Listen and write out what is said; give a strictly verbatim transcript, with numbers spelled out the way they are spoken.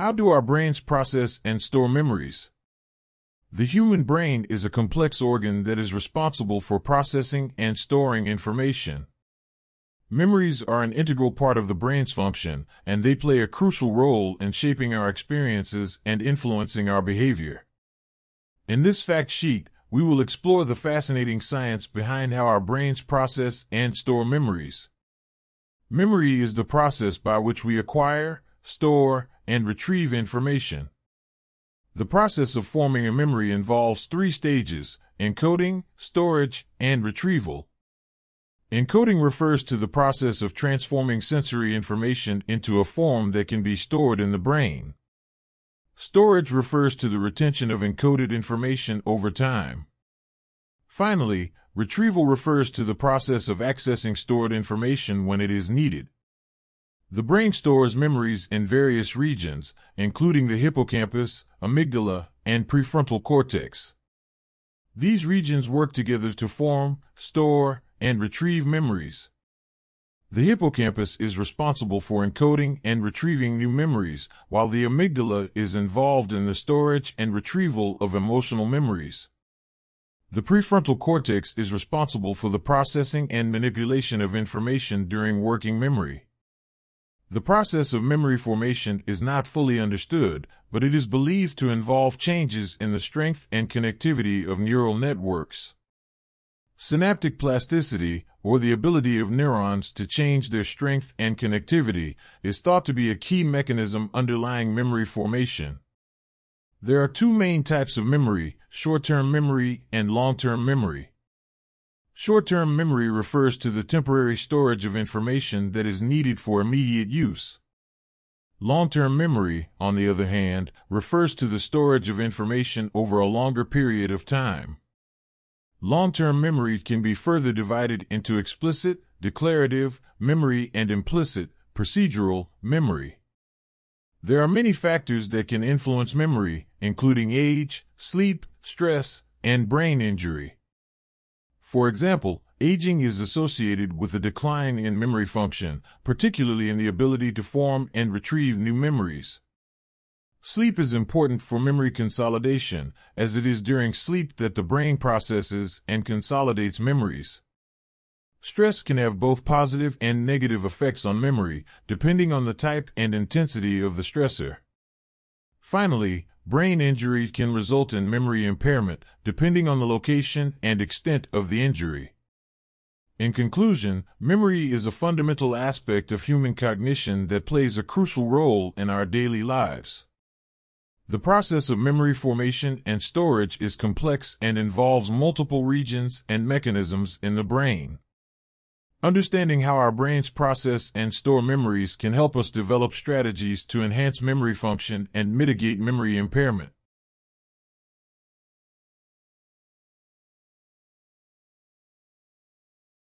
How do our brains process and store memories? The human brain is a complex organ that is responsible for processing and storing information. Memories are an integral part of the brain's function, and they play a crucial role in shaping our experiences and influencing our behavior. In this fact sheet, we will explore the fascinating science behind how our brains process and store memories. Memory is the process by which we acquire, store, and retrieve information. The process of forming a memory involves three stages: encoding, storage, and retrieval. Encoding refers to the process of transforming sensory information into a form that can be stored in the brain. Storage refers to the retention of encoded information over time. Finally, retrieval refers to the process of accessing stored information when it is needed. The brain stores memories in various regions, including the hippocampus, amygdala, and prefrontal cortex. These regions work together to form, store, and retrieve memories. The hippocampus is responsible for encoding and retrieving new memories, while the amygdala is involved in the storage and retrieval of emotional memories. The prefrontal cortex is responsible for the processing and manipulation of information during working memory. The process of memory formation is not fully understood, but it is believed to involve changes in the strength and connectivity of neural networks. Synaptic plasticity, or the ability of neurons to change their strength and connectivity, is thought to be a key mechanism underlying memory formation. There are two main types of memory: short-term memory and long-term memory. Short-term memory refers to the temporary storage of information that is needed for immediate use. Long-term memory, on the other hand, refers to the storage of information over a longer period of time. Long-term memory can be further divided into explicit, declarative memory and implicit, procedural memory. There are many factors that can influence memory, including age, sleep, stress, and brain injury. For example, aging is associated with a decline in memory function, particularly in the ability to form and retrieve new memories. Sleep is important for memory consolidation, as it is during sleep that the brain processes and consolidates memories. Stress can have both positive and negative effects on memory, depending on the type and intensity of the stressor. Finally, brain injury can result in memory impairment, depending on the location and extent of the injury. In conclusion, memory is a fundamental aspect of human cognition that plays a crucial role in our daily lives. The process of memory formation and storage is complex and involves multiple regions and mechanisms in the brain. Understanding how our brains process and store memories can help us develop strategies to enhance memory function and mitigate memory impairment.